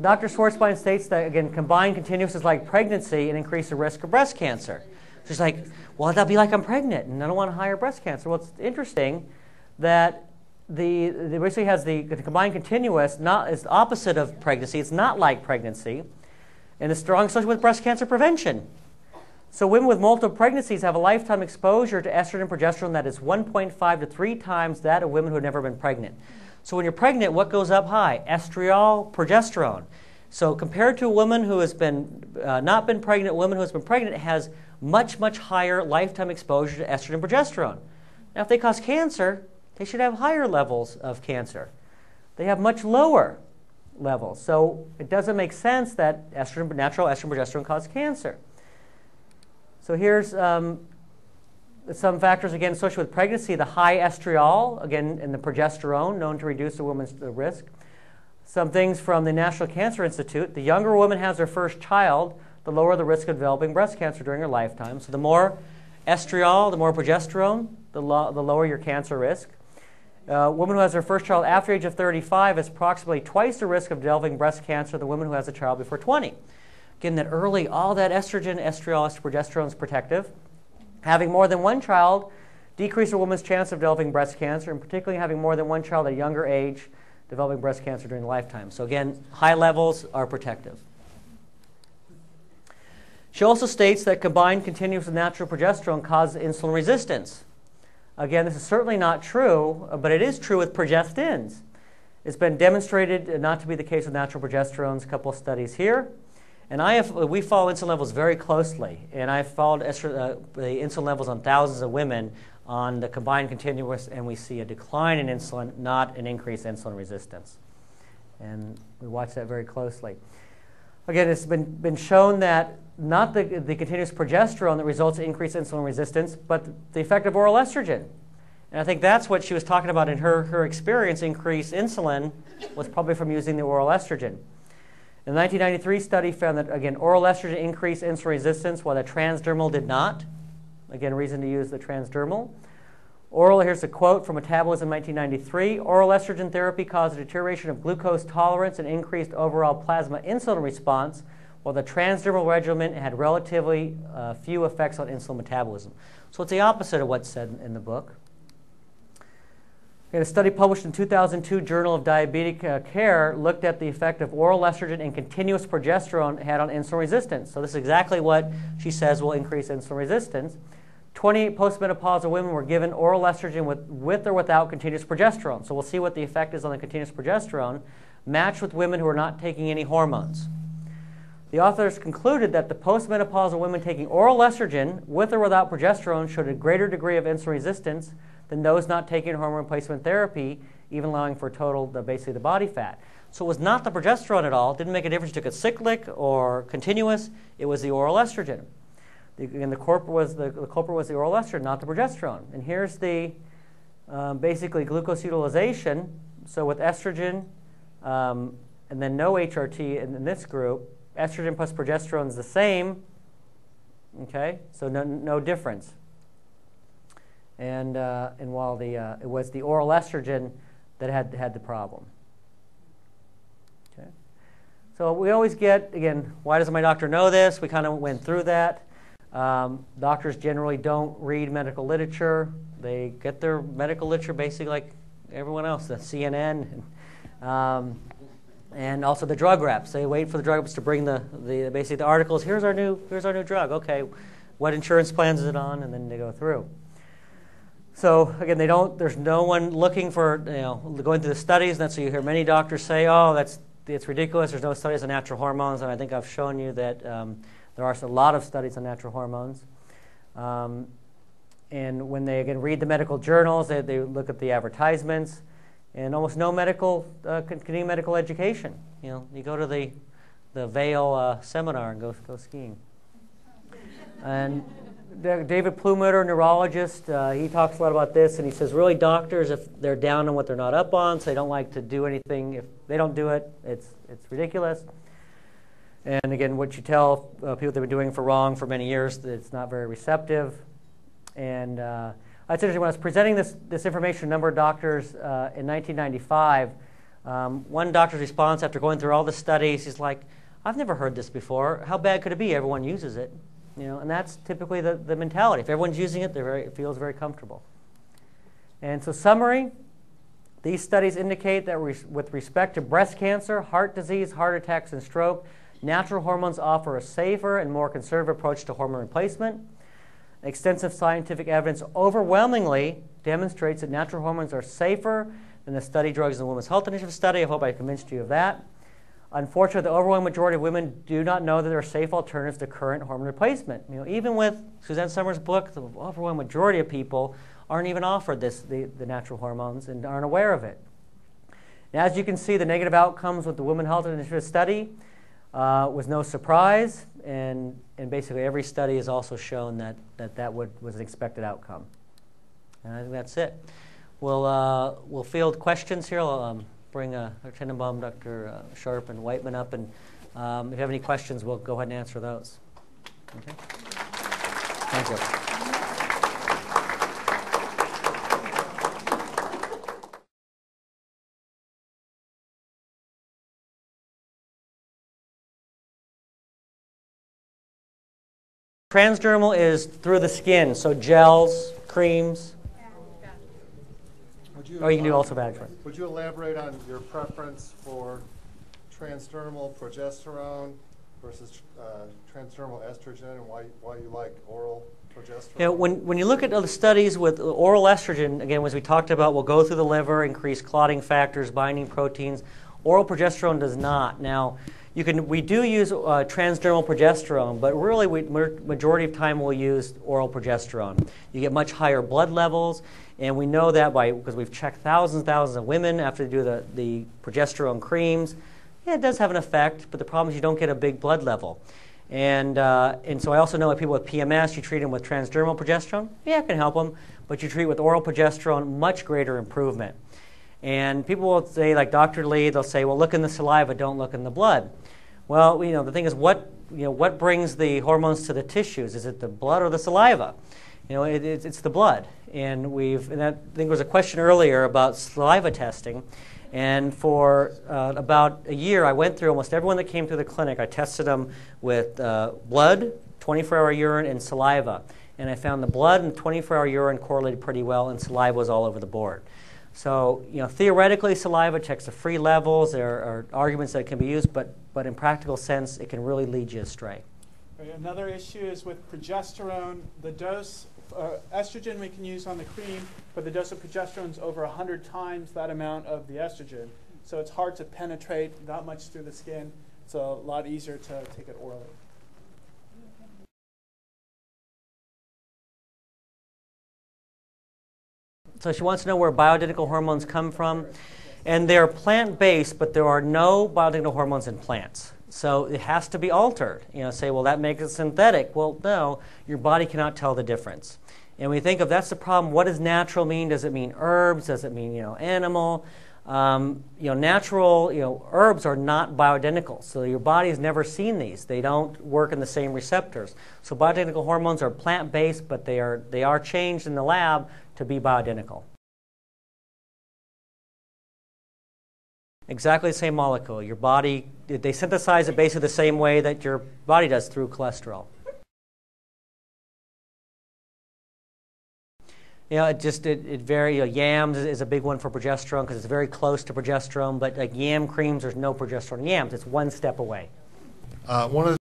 Dr. Schwarzbein states that, again, combined continuous is like pregnancy and increase the risk of breast cancer. She's like, well, that'll be like I'm pregnant and I don't want higher breast cancer. Well, it's interesting that the basically has the combined continuous not is the opposite of pregnancy. It's not like pregnancy, and it's strong association with breast cancer prevention. So women with multiple pregnancies have a lifetime exposure to estrogen and progesterone that is 1.5 to 3 times that of women who have never been pregnant. So when you're pregnant, what goes up high? Estriol, progesterone. So compared to a woman who has been not been pregnant, a woman who has been pregnant has much, much higher lifetime exposure to estrogen and progesterone. Now, if they cause cancer, they should have higher levels of cancer. They have much lower levels. So it doesn't make sense that estrogen, natural estrogen and progesterone cause cancer. So here's some factors, again, associated with pregnancy. The high estriol, again, and the progesterone, known to reduce a woman's risk. Some things from the National Cancer Institute. The younger a woman has her first child, the lower the risk of developing breast cancer during her lifetime. So the more estriol, the more progesterone, the lower your cancer risk. A woman who has her first child after the age of 35 is approximately twice the risk of developing breast cancer than the woman who has a child before 20. Again, that early, all that estrogen, estriol, progesterone is protective. Having more than one child decreases a woman's chance of developing breast cancer, and particularly having more than one child at a younger age, developing breast cancer during the lifetime. So again, high levels are protective. She also states that combined continuous with natural progesterone causes insulin resistance. Again, this is certainly not true, but it is true with progestins. It's been demonstrated not to be the case with natural progesterones, a couple of studies here. And we follow insulin levels very closely, and I've followed the insulin levels on thousands of women on the combined continuous, and we see a decline in insulin, not an increase in insulin resistance. And we watch that very closely. Again, it's been shown that not the continuous progesterone that results in increased insulin resistance, but the effect of oral estrogen. And I think that's what she was talking about in her experience. Increased insulin was probably from using the oral estrogen. The 1993 study found that, again, oral estrogen increased insulin resistance while the transdermal did not. Again, reason to use the transdermal. Here's a quote from Metabolism 1993. Oral estrogen therapy caused a deterioration of glucose tolerance and increased overall plasma insulin response, while the transdermal regimen had relatively few effects on insulin metabolism. So it's the opposite of what's said in the book. A study published in 2002 Journal of Diabetic Care looked at the effect of oral estrogen and continuous progesterone had on insulin resistance. So this is exactly what she says will increase insulin resistance. 28 postmenopausal women were given oral estrogen with or without continuous progesterone. So we'll see what the effect is on the continuous progesterone matched with women who are not taking any hormones. The authors concluded that the postmenopausal women taking oral estrogen with or without progesterone showed a greater degree of insulin resistance than those not taking hormone replacement therapy, even allowing for total, basically, the body fat. So it was not the progesterone at all. It didn't make a difference if you took it cyclic or continuous. It was the oral estrogen. Again, the culprit was the oral estrogen, not the progesterone. And here's the, basically, glucose utilization. So with estrogen and then no HRT in this group, estrogen plus progesterone is the same, okay? So no difference. And while it was the oral estrogen that had the problem. Okay. So we always get, again, why doesn't my doctor know this? We kind of went through that. Doctors generally don't read medical literature. They get their medical literature basically like everyone else, the CNN, and also the drug reps. They wait for the drug reps to bring basically the articles. Here's our new drug. Okay, what insurance plans is it on? And then they go through. So again, there's no one looking for, going through the studies, and that's what you hear many doctors say, oh, it's ridiculous, there's no studies on natural hormones, and I think I've shown you that there are a lot of studies on natural hormones. And when they, again, read the medical journals, they look at the advertisements, and almost no medical education. You go to the Vail seminar and go skiing. And David Plumiter, neurologist, he talks a lot about this, and he says really doctors, if they're down on what they're not up on, so they don't like to do anything, if they don't do it, it's ridiculous. And again, what you tell people they've been doing for wrong for many years, it's not very receptive. And it's interesting, when I was presenting this information to a number of doctors in 1995, One doctor's response after going through all the studies, he's like, I've never heard this before. How bad could it be? Everyone uses it. You know, and that's typically the mentality. If everyone's using it, it feels very comfortable. And so summary, these studies indicate that with respect to breast cancer, heart disease, heart attacks, and stroke, natural hormones offer a safer and more conservative approach to hormone replacement. Extensive scientific evidence overwhelmingly demonstrates that natural hormones are safer than the study drugs in the Women's Health Initiative study. I hope I convinced you of that. Unfortunately, the overwhelming majority of women do not know that there are safe alternatives to current hormone replacement. You know, even with Suzanne Somers' book, the overwhelming majority of people aren't even offered the natural hormones and aren't aware of it. And as you can see, the negative outcomes with the Women's Health Initiative study was no surprise, and basically every study has also shown that was an expected outcome. And I think that's it. We'll field questions here. I'll bring Dr. Tenenbaum, Dr. Sharp, and Whiteman up, and if you have any questions, we'll go ahead and answer those. Okay. Thank you. Transdermal is through the skin, so gels, creams. Or you can do ultraviolet. Would you elaborate on your preference for transdermal progesterone versus transdermal estrogen, and why you like oral progesterone? Yeah, when you look at the studies with oral estrogen, again, as we talked about, will go through the liver, increase clotting factors, binding proteins. Oral progesterone does not. Now, we do use transdermal progesterone, but really majority of time we'll use oral progesterone. You get much higher blood levels, and we know that because we've checked thousands and thousands of women after they do the progesterone creams. Yeah, it does have an effect, but the problem is you don't get a big blood level. And so I also know that people with PMS, you treat them with transdermal progesterone. Yeah, it can help them, but you treat with oral progesterone, much greater improvement. And people will say, like Dr. Lee, they'll say, well, look in the saliva, don't look in the blood. Well, you know, the thing is, what brings the hormones to the tissues? Is it the blood or the saliva? You know, it's the blood. And I think there was a question earlier about saliva testing. And for about a year, I went through almost everyone that came through the clinic. I tested them with blood, 24-hour urine, and saliva. And I found the blood and 24-hour urine correlated pretty well, and saliva was all over the board. So, you know, theoretically, saliva checks the free levels. There are arguments that can be used, but in practical sense, it can really lead you astray. Another issue is with progesterone. The dose, estrogen we can use on the cream, but the dose of progesterone is over 100 times that amount of the estrogen. So it's hard to penetrate that much through the skin. It's a lot easier to take it orally. So she wants to know where bioidentical hormones come from. And they're plant-based, but there are no bioidentical hormones in plants. So it has to be altered. You know, say, well, that makes it synthetic. Well, no, your body cannot tell the difference. And we think of that's the problem. What does natural mean? Does it mean herbs? Does it mean, you know, animal? You know, natural, you know, herbs are not bioidentical. So your body has never seen these. They don't work in the same receptors. So bioidentical hormones are plant-based, but they are changed in the lab to be bioidentical. Exactly the same molecule. Your body, they synthesize it basically the same way that your body does through cholesterol. You know, it varies. You know, yams is a big one for progesterone because it's very close to progesterone, but like yam creams, there's no progesterone in yams. It's one step away. One of the